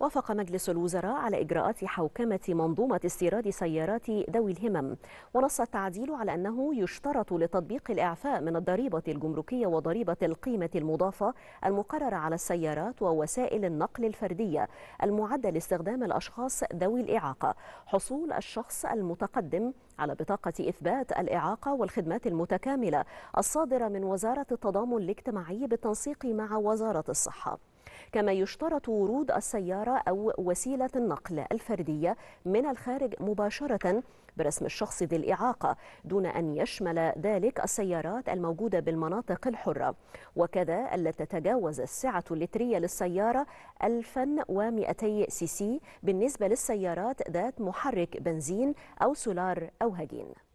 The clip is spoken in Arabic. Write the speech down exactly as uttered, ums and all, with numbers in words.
وافق مجلس الوزراء على إجراءات حوكمة منظومة استيراد سيارات ذوي الهمم، ونص التعديل على أنه يشترط لتطبيق الإعفاء من الضريبة الجمركية وضريبة القيمة المضافة المقررة على السيارات ووسائل النقل الفردية المعدة لاستخدام الأشخاص ذوي الإعاقة، حصول الشخص المتقدم على بطاقة إثبات الإعاقة والخدمات المتكاملة الصادرة من وزارة التضامن الاجتماعي بالتنسيق مع وزارة الصحة. كما يشترط ورود السيارة أو وسيلة النقل الفردية من الخارج مباشرة برسم الشخص ذي الإعاقة، دون أن يشمل ذلك السيارات الموجودة بالمناطق الحرة، وكذا التي تتجاوز السعة اللترية للسيارة ألف ومئتين سي سي بالنسبة للسيارات ذات محرك بنزين أو سولار أو هجين.